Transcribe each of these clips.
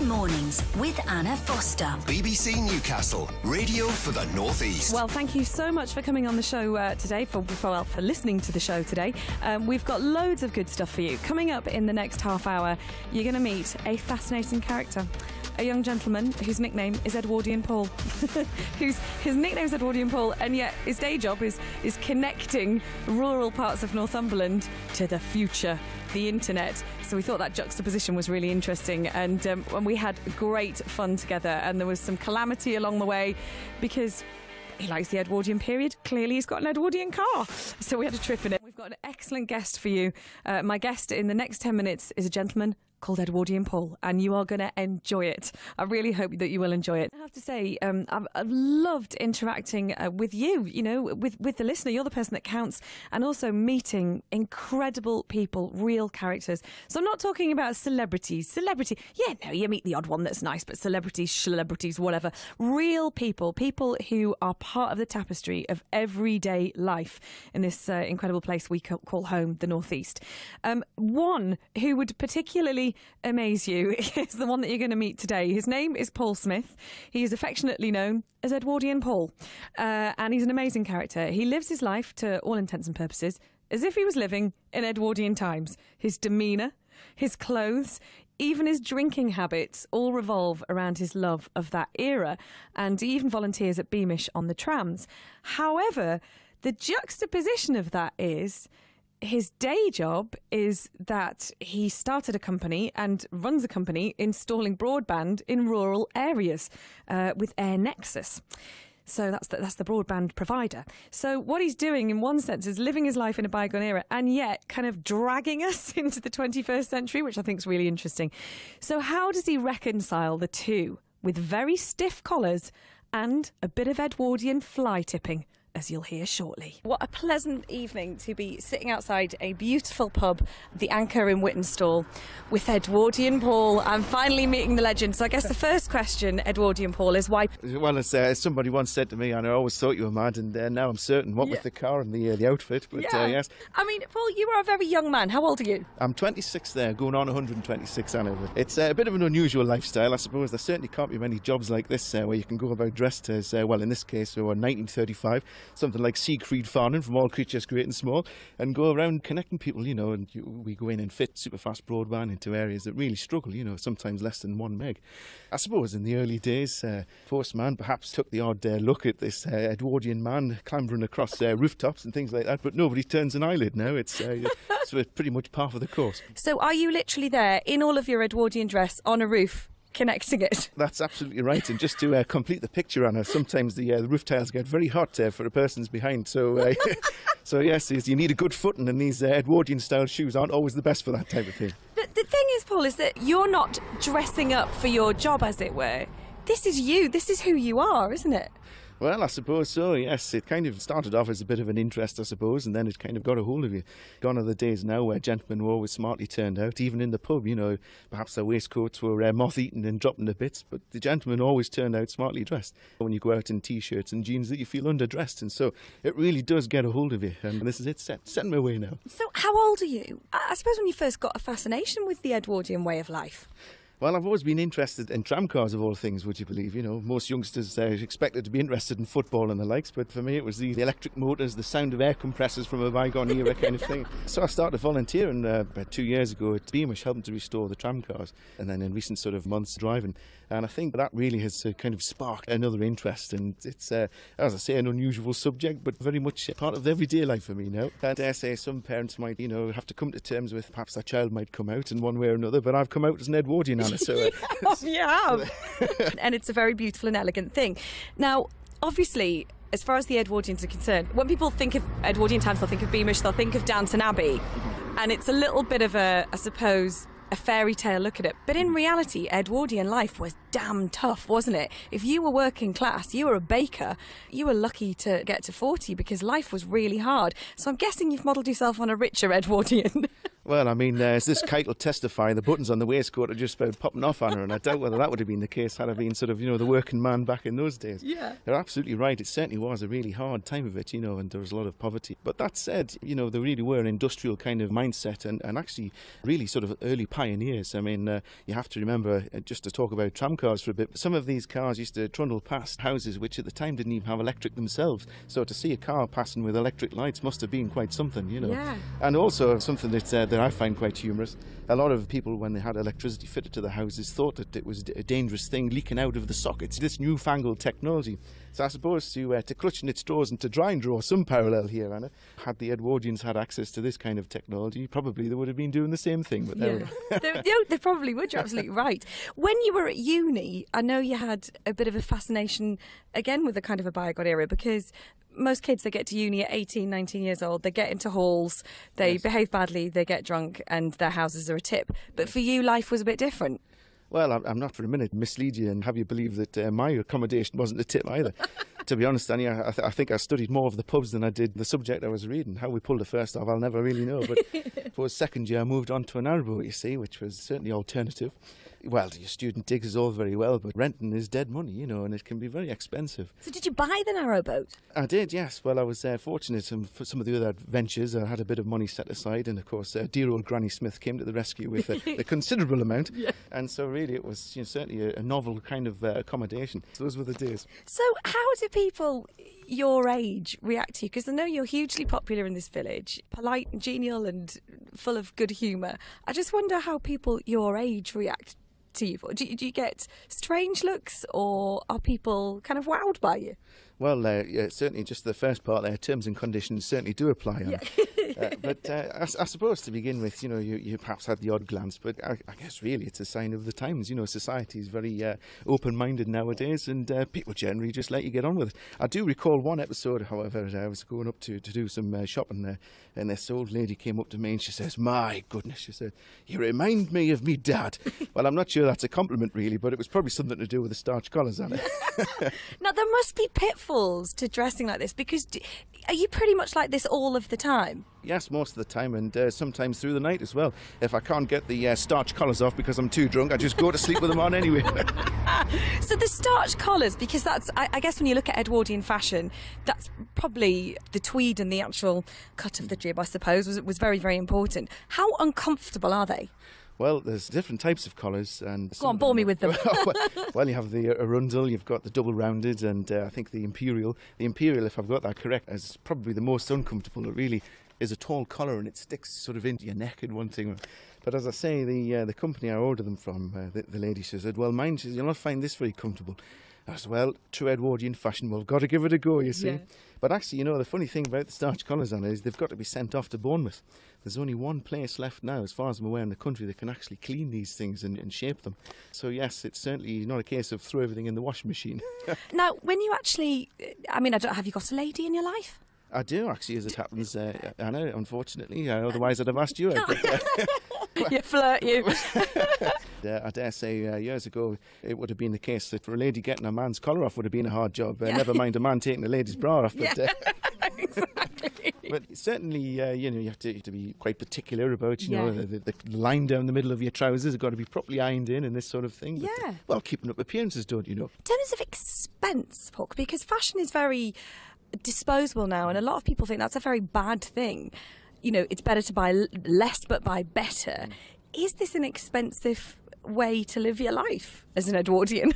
Live Mornings with Anna Foster. BBC Newcastle, radio for the North East. Well, thank you so much for coming on the show today, for listening to the show today. We've got loads of good stuff for you. Coming up in the next half hour, you're going to meet a fascinating character. A young gentleman whose nickname is Edwardian Paul. His nickname is Edwardian Paul, and yet his day job is connecting rural parts of Northumberland to the future, the internet. So we thought that juxtaposition was really interesting, and we had great fun together. And there was some calamity along the way because he likes the Edwardian period. Clearly he's got an Edwardian car, so we had a trip in it. We've got an excellent guest for you. My guest in the next 10 minutes is a gentleman called Edwardian Paul, and you are going to enjoy it. I really hope that you will enjoy it. I have to say, I've loved interacting with you, with the listener. You're the person that counts, and also meeting incredible people, real characters. So I'm not talking about celebrities. Yeah, no, you meet the odd one that's nice, but celebrities, whatever. Real people, people who are part of the tapestry of everyday life in this incredible place we call home, the North East. One who would particularly amaze you is the one that you're going to meet today. His name is Paul Smith. He is affectionately known as Edwardian Paul, and he's an amazing character. He lives his life, to all intents and purposes, as if he was living in Edwardian times. His demeanour, his clothes, even his drinking habits all revolve around his love of that era, and he even volunteers at Beamish on the trams. However, the juxtaposition of that is his day job is that he started a company and runs a company installing broadband in rural areas with AirNexus. So that's the broadband provider. So what he's doing, in one sense, is living his life in a bygone era, and yet kind of dragging us into the 21st century, which I think is really interesting. So how does he reconcile the two, with very stiff collars and a bit of Edwardian fly tipping, as you'll hear shortly? What a pleasant evening to be sitting outside a beautiful pub, The Anchor in Whittonstall, with Edwardian Paul. I'm finally meeting the legend. So I guess the first question, Edwardian Paul, is why... Well, as somebody once said to me, and I always thought you were mad, and now I'm certain, what with the car and the outfit. But yeah. Yes. I mean, Paul, you are a very young man. How old are you? I'm 26 there, going on 126, Anna. It's a bit of an unusual lifestyle, I suppose. There certainly can't be many jobs like this where you can go about dressed as, well, in this case, 1935. Something like Siegfried Farnon from All Creatures Great and Small, and go around connecting people, and we go in and fit super fast broadband into areas that really struggle, sometimes less than 1 meg. I suppose in the early days, postman perhaps took the odd look at this Edwardian man clambering across rooftops and things like that, but nobody turns an eyelid now. It's pretty much par for the course. So are you literally there in all of your Edwardian dress on a roof, connecting it? That's absolutely right. And just to complete the picture, Anna, sometimes the roof tiles get very hot for a person's behind. So, so yes, you need a good footing, and these Edwardian-style shoes aren't always the best for that type of thing. But the thing is, Paul, is that you're not dressing up for your job, as it were. This is you. This is who you are, isn't it? Well, I suppose so, yes. It kind of started off as a bit of an interest, I suppose, and then it kind of got a hold of you. Gone are the days now where gentlemen were always smartly turned out, even in the pub, perhaps their waistcoats were moth-eaten and dropping to bits, but the gentlemen always turned out smartly dressed. When you go out in T-shirts and jeans, that you feel underdressed, and so it really does get a hold of you, and this is it, set me away now. So how old are you? I suppose when you first got a fascination with the Edwardian way of life. Well, I've always been interested in tramcars, of all things, would you believe? Most youngsters are expected to be interested in football and the likes, but for me it was the electric motors, the sound of air compressors from a bygone era kind of thing. So I started volunteering about 2 years ago at Beamish, helping to restore the tramcars, and then in recent months driving. And I think that really has kind of sparked another interest, and it's, as I say, an unusual subject, but very much part of everyday life for me now. I dare say some parents might, have to come to terms with perhaps their child might come out in one way or another, but I've come out as an Edwardian now. So, you have. And it's a very beautiful and elegant thing. Now, obviously, as far as the Edwardians are concerned, when people think of Edwardian times, they'll think of Beamish, they'll think of Downton Abbey. And it's a little bit of a, I suppose, a fairy tale look at it. But in reality, Edwardian life was damn tough, wasn't it? If you were working class, you were a baker, you were lucky to get to 40 because life was really hard. So I'm guessing you've modelled yourself on a richer Edwardian. Well, I mean, as this kite will testify, the buttons on the waistcoat are just about popping off on her, and I doubt whether that would have been the case had I been sort of, you know, the working man back in those days. Yeah. They're absolutely right. It certainly was a really hard time of it, you know, and there was a lot of poverty. But that said, you know, there really were an industrial kind of mindset and actually really sort of early pioneers. I mean, you have to remember, just to talk about tramcars for a bit, some of these cars used to trundle past houses which at the time didn't even have electric themselves. So to see a car passing with electric lights must have been quite something, you know. Yeah. And also something that I find quite humorous. A lot of people, when they had electricity fitted to their houses, thought that it was a dangerous thing leaking out of the sockets, this newfangled technology. So I suppose to clutching at straws and to try and draw some parallel here, Anna, had the Edwardians had access to this kind of technology, probably they would have been doing the same thing. But yeah. They probably would, you're absolutely right. When you were at uni, I know you had a bit of a fascination, again, with the kind of a bygone era, because most kids, they get to uni at 18, 19 years old, they get into halls, they yes. behave badly, they get drunk, and their houses are a tip. But for you, life was a bit different. Well, I'm not for a minute mislead you and have you believe that my accommodation wasn't a tip either. To be honest, Annie, I think I studied more of the pubs than I did the subject I was reading. How we pulled the first off, I'll never really know. But for second year, I moved on to an Arabo, you see, which was certainly alternative. Well, your student digs is all very well, but renting is dead money, you know, and it can be very expensive. So did you buy the narrowboat? I did, yes. Well, I was fortunate for some of the other ventures. I had a bit of money set aside, and of course, dear old Granny Smith came to the rescue with a considerable amount. Yeah. And so really it was, you know, certainly a novel kind of accommodation. Those were the days. So how did people your age react to you? Because I know you're hugely popular in this village, polite and genial and full of good humour. I just wonder how people your age react to you. Do you get strange looks, or are people kind of wowed by you? Well, yeah, certainly just the first part there, terms and conditions certainly do apply. Yeah. But I suppose to begin with, you know, you perhaps had the odd glance, but I guess really it's a sign of the times. You know, society is very open-minded nowadays, and people generally just let you get on with it. I do recall one episode, however, I was going up to do some shopping there, and this old lady came up to me and she says, "My goodness," she said, "you remind me of me dad." Well, I'm not sure that's a compliment really, but it was probably something to do with the starch collars on it. Now, there must be pitfalls to dressing like this, because are you pretty much like this all of the time? Yes, most of the time, and sometimes through the night as well. If I can't get the starch collars off because I'm too drunk, I just go to sleep with them on anyway. So the starch collars, because that's, I guess when you look at Edwardian fashion, that's probably the tweed and the actual cut of the jib, I suppose, was very, very important. How uncomfortable are they? Well, there's different types of collars. And go on, bore me with them. Well, you have the arundel, you've got the double-rounded, and I think the imperial. The imperial, if I've got that correct, is probably the most uncomfortable. It really is a tall collar, and it sticks sort of into your neck and one thing. But as I say, the company I ordered them from, the lady, she said, "Well, mine," she said, "you'll not find this very comfortable." I said, "Well, true Edwardian fashion, we've got to give it a go, you see." Yeah. But actually, you know, the funny thing about the starch collars, Anna, is they've got to be sent off to Bournemouth. There's only one place left now, as far as I'm aware, in the country that can actually clean these things and shape them. So, yes, it's certainly not a case of throw everything in the washing machine. Now, when you actually, I mean, have you got a lady in your life? I do, actually, as it happens, Anna, unfortunately. Otherwise, I'd have asked you. You flirt, you. I dare say years ago, it would have been the case that for a lady getting a man's collar off would have been a hard job. Never mind a man taking a lady's bra off. But, yeah. Exactly. But certainly, you know, you have to be quite particular about, you know, the line down the middle of your trousers has got to be properly ironed in and this sort of thing. But, well, keeping up appearances, don't you know? In terms of expense, Puck, because fashion is very disposable now, and a lot of people think that's a very bad thing. You know, it's better to buy less but buy better. Is this an expensive way to live your life as an Edwardian?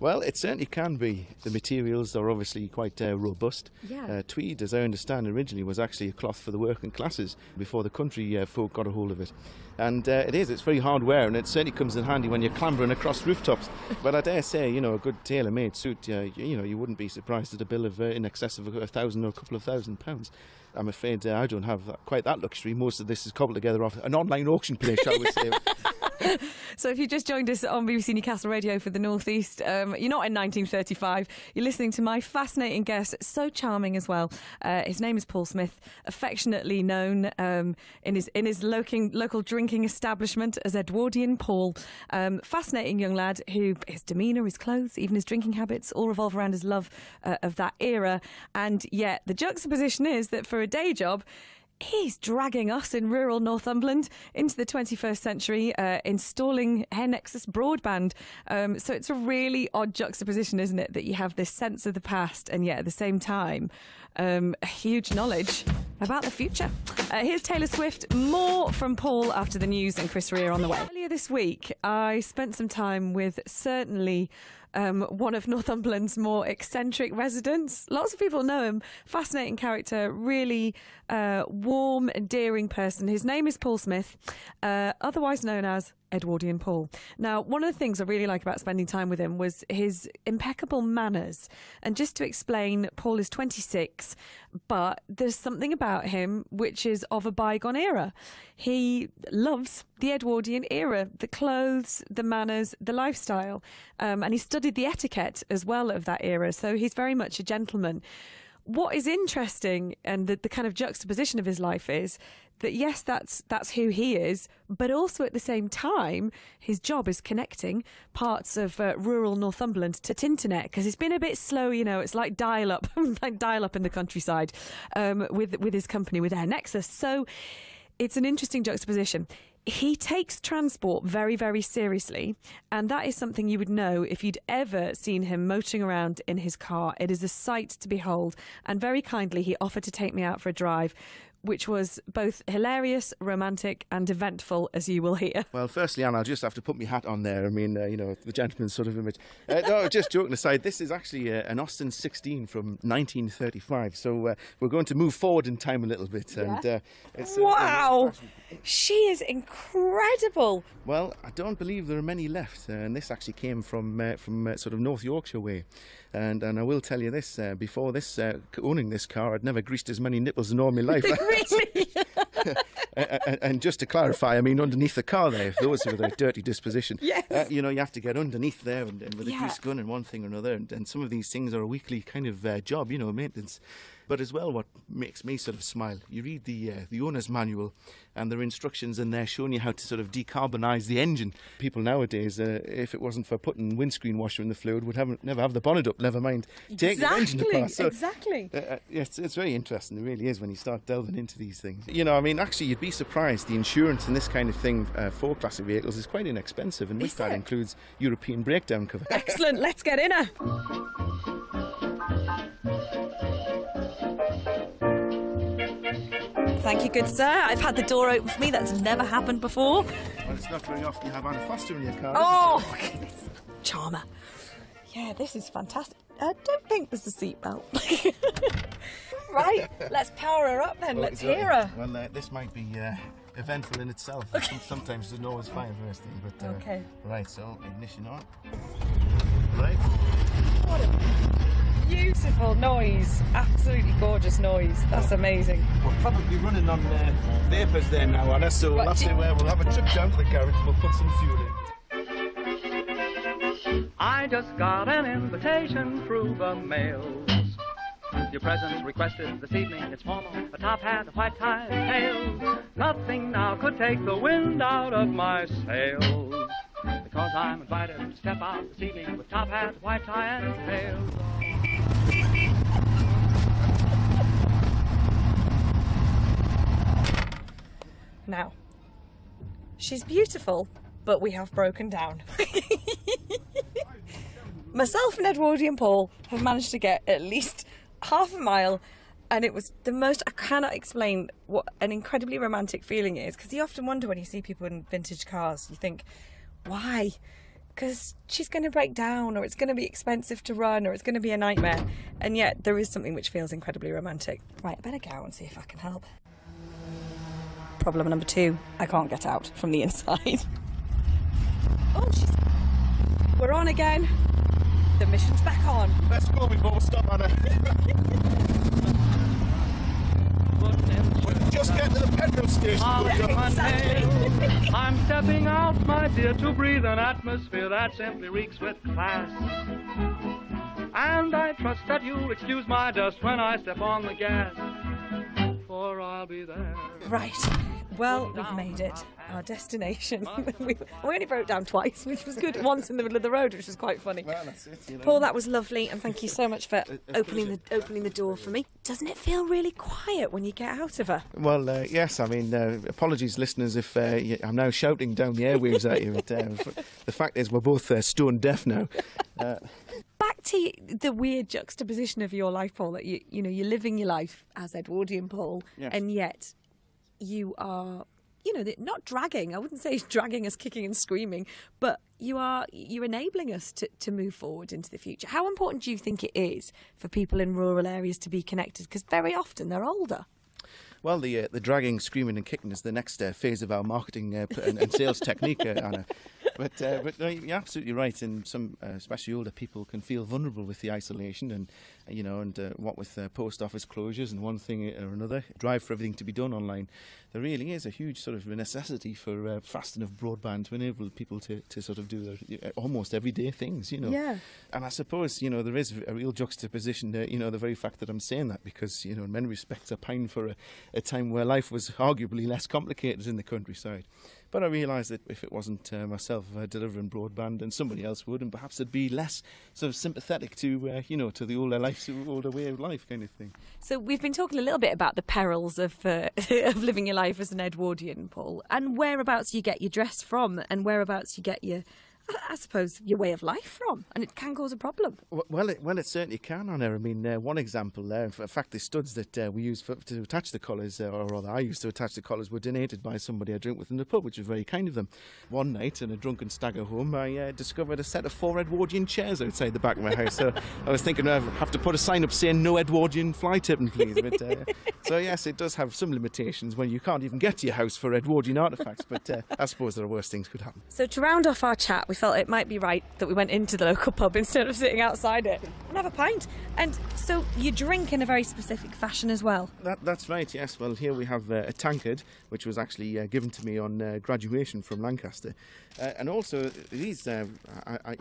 Well, it certainly can be. The materials are obviously quite robust. Yeah. Tweed, as I understand, originally was actually a cloth for the working classes before the country folk got a hold of it. And it's very hard wear, and it certainly comes in handy when you're clambering across rooftops. But I dare say, you know, a good tailor-made suit, you know, you wouldn't be surprised at a bill of in excess of £1,000 or a couple of £1,000. I'm afraid I don't have quite that luxury. Most of this is cobbled together off an online auction place, shall we say. So if you just joined us on BBC Newcastle Radio for the North East, you're not in 1935. You're listening to my fascinating guest, so charming as well. His name is Paul Smith, affectionately known in his local drinking establishment as Edwardian Paul. Fascinating young lad who his demeanour, his clothes, even his drinking habits all revolve around his love of that era. And yet the juxtaposition is that for a day job, He's dragging us in rural Northumberland into the 21st century, installing AirNexus broadband. So it's a really odd juxtaposition, isn't it, that you have this sense of the past and yet at the same time, huge knowledge about the future. Here's Taylor Swift, more from Paul after the news and Chris Rea on the way. Earlier this week, I spent some time with certainly one of Northumberland's more eccentric residents. Lots of people know him. Fascinating character, really warm, endearing person. His name is Paul Smith, otherwise known as Edwardian Paul. Now, one of the things I really like about spending time with him was his impeccable manners. And just to explain, Paul is 26, but there's something about him which is of a bygone era. He loves the Edwardian era, the clothes, the manners, the lifestyle. And he studied the etiquette as well of that era. So he's very much a gentleman. What is interesting, and the kind of juxtaposition of his life is that, yes, that's who he is, but also at the same time, his job is connecting parts of rural Northumberland to internet, because it's been a bit slow, you know, it's like dial-up, like dial-up in the countryside with his company, with AirNexus. So it's an interesting juxtaposition. He takes transport very, very seriously, and that is something you would know if you'd ever seen him motoring around in his car. It is a sight to behold, and very kindly he offered to take me out for a drive, which was both hilarious, romantic and eventful, as you will hear. Well, firstly, Anna, I'll just have to put my hat on there. I mean, you know, the gentleman's sort of image. No, just joking aside, this is actually an Austin 16 from 1935, so we're going to move forward in time a little bit. Yeah. And it's, wow! She is incredible! Well, I don't believe there are many left, and this actually came from sort of North Yorkshire way. And I will tell you this, before this, owning this car, I'd never greased as many nipples in all my life. Really? And just to clarify, I mean, underneath the car there, those with a dirty disposition, yes. You know, you have to get underneath there and with a grease gun and one thing or another. And some of these things are a weekly kind of job, you know, maintenance. But as well, what makes me sort of smile, you read the owner's manual and there are instructions in there showing you how to sort of decarbonise the engine. People nowadays, if it wasn't for putting windscreen washer in the fluid, would never have the bonnet up, never mind take the engine apart. So, exactly. It's very interesting, it really is, when you start delving into these things. You know, I mean, actually, you'd be surprised. The insurance and this kind of thing for classic vehicles is quite inexpensive, and with that includes European breakdown cover. Excellent, let's get in her. Thank you, good sir. I've had the door open for me. That's never happened before. Well, it's not very often you have Anna Foster in your car. Oh, goodness. Charmer. Yeah, this is fantastic. I don't think there's a seatbelt. Right, let's power her up then. Well, let's hear her. Well, this might be eventful in itself. Okay. Sometimes there's always fire first thing, but okay. Right, so ignition on. Right. What a beautiful noise! Absolutely gorgeous noise. That's amazing. We're probably running on vapours there now, Anna. So right, last day we'll have a trip down to the garage. We'll put some fuel in. I just got an invitation through the mail. Your presence requested this evening, it's formal, a top hat, a white tie, and tails. Nothing now could take the wind out of my sails, because I'm invited to step out this evening with top hat, white tie, and tails. Now, she's beautiful, but we have broken down. Myself and Edwardian Paul have managed to get at least half a mile, and it was the most, I cannot explain what an incredibly romantic feeling it is, because you often wonder when you see people in vintage cars, you think, why? Because she's going to break down, or it's going to be expensive to run, or it's going to be a nightmare, and yet there is something which feels incredibly romantic. Right, I better go out and see if I can help. Problem number two, I can't get out from the inside. Oh, she's... We're on again. The mission's back on. Let's go before we stop, Anna. We'll just get to the petrol station. Yeah, exactly. I'm stepping out, my dear, to breathe an atmosphere that simply reeks with class. And I trust that you'll excuse my dust when I step on the gas, for I'll be there. Right. Well, we've made it. Our destination. we only broke down twice, which was good. Once in the middle of the road, which was quite funny. Well, that's it, you know. Paul, that was lovely, and thank you so much for opening the door for me. Doesn't it feel really quiet when you get out of her? Well, yes. I mean, apologies, listeners, if I'm now shouting down the airwaves at you. But, the fact is, we're both stone deaf now. Back to the weird juxtaposition of your life, Paul. That you know, you're living your life as Edwardian Paul, yes, and yet you are, you know, not dragging. I wouldn't say dragging us kicking and screaming, but you're enabling us to move forward into the future. How important do you think it is for people in rural areas to be connected? Because very often they're older. Well, the dragging, screaming and kicking is the next phase of our marketing and sales technique, Anna. But no, you're absolutely right. And some, especially older people, can feel vulnerable with the isolation, and you know, and what with post office closures and one thing or another, drive for everything to be done online. There really is a huge sort of necessity for fast enough broadband to enable people to sort of do their almost everyday things, you know. Yeah. And I suppose, you know, there is a real juxtaposition. You know, the very fact that I'm saying that, because you know, in many respects, I pine for a time where life was arguably less complicated in the countryside. But I realised that if it wasn't myself delivering broadband, and somebody else would, and perhaps I'd be less sort of sympathetic to, you know, to the older way of life kind of thing. So we've been talking a little bit about the perils of living your life as an Edwardian, Paul, and whereabouts you get your dress from, and whereabouts you get your, I suppose, your way of life from, and it can cause a problem. Well, it certainly can, Anna. I mean, one example there, in fact, the studs that we use to attach the collars, or rather I used to attach the collars, were donated by somebody I drink with in the pub, which was very kind of them. One night, in a drunken stagger home, I discovered a set of 4 Edwardian chairs outside the back of my house. So I was thinking I'd have to put a sign up saying "No Edwardian fly tipping, please." But, so yes, it does have some limitations when you can't even get to your house for Edwardian artefacts, but I suppose there are worse things could happen. So to round off our chat, we felt it might be right that we went into the local pub instead of sitting outside it and have a pint. And so you drink in a very specific fashion as well. That's right, yes. Well, here we have a tankard, which was actually given to me on graduation from Lancaster. And also, these,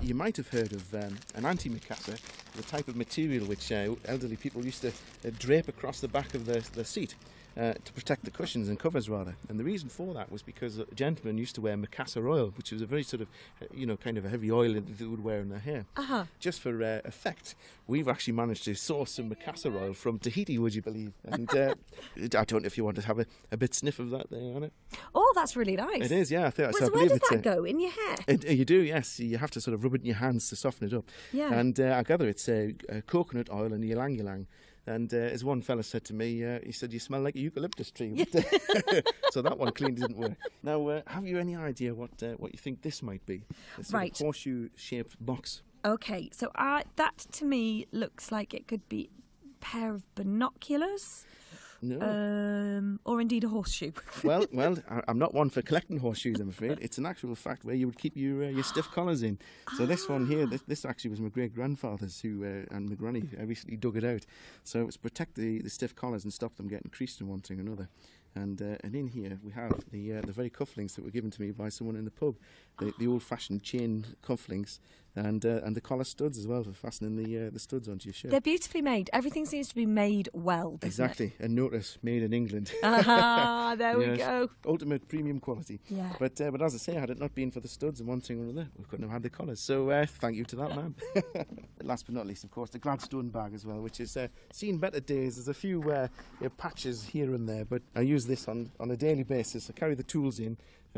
you might have heard of an antimacassar, the type of material which elderly people used to drape across the back of the seat. To protect the cushions and covers, rather. And the reason for that was because a gentleman used to wear macassar oil, which was a very sort of, you know, kind of a heavy oil that they would wear in their hair. Uh-huh. Just for effect, we've actually managed to source some macassar oil from Tahiti, would you believe? And I don't know if you want to have a bit sniff of that there, Anna. Oh, that's really nice. It is, yeah. I think, well, so where does that go? In your hair? You do, yes. You have to sort of rub it in your hands to soften it up. Yeah. And I gather it's coconut oil and ylang-ylang. And as one fella said to me, he said, "You smell like a eucalyptus tree." So that one clearly didn't work. Now, have you any idea what you think this might be? This right. Sort of horseshoe-shaped box. Okay, so that to me looks like it could be a pair of binoculars. No. Or indeed a horseshoe. well, I'm not one for collecting horseshoes, I'm afraid. It's an actual fact where you would keep your stiff collars in. So this one here, this actually was my great-grandfather's, who and my granny recently dug it out. So it was to protect the stiff collars and stop them getting creased and one thing or another. And in here we have the very cufflinks that were given to me by someone in the pub, the old-fashioned chain cufflinks, and the collar studs as well for fastening the studs onto your shirt. They're beautifully made. Everything seems to be made well, doesn't exactly. It? And notice, made in England. Ah, there yes. We go. Ultimate premium quality. Yeah. But as I say, had it not been for the studs and one thing or another, we couldn't have had the collars. So thank you to that man. Last but not least, of course, the Gladstone bag as well, which has seen better days. There's a few patches here and there, but I use this on a daily basis. I carry the tools in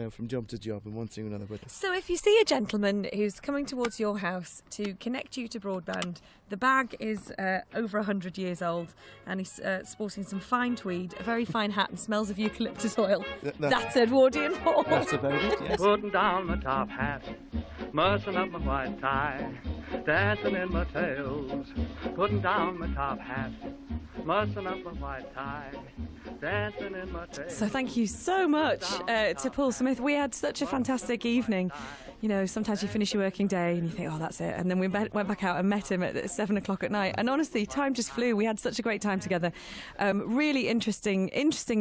from job to job and one thing or another. But so if you see a gentleman who's coming towards your house to connect you to broadband, the bag is over 100 years old, and he's sporting some fine tweed, a very fine hat, and smells of eucalyptus oil. That's Edwardian Paul. That's about it, yes. Putting down my top hat, mussing up my white tie, dancing in my tails. Putting down my top hat, mussing up my white tie, dancing in my tails. So thank you so much to Paul Smith. We had such a fantastic evening you know, sometimes you finish your working day and you think, oh, that's it. And then we went back out and met him at 7 o'clock at night. And honestly, time just flew. We had such a great time together. Really interesting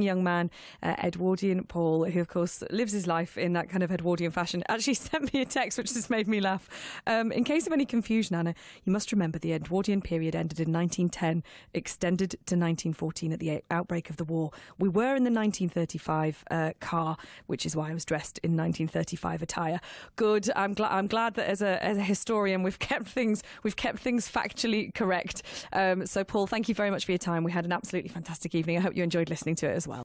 young man, Edwardian Paul, who, of course, lives his life in that kind of Edwardian fashion, actually sent me a text which just made me laugh. In case of any confusion, Anna, you must remember the Edwardian period ended in 1910, extended to 1914 at the outbreak of the war. We were in the 1935 car, which is why I was dressed in 1935 attire. Good. I'm glad that as a historian, we've kept things factually correct. So Paul, thank you very much for your time. We had an absolutely fantastic evening. I hope you enjoyed listening to it as well.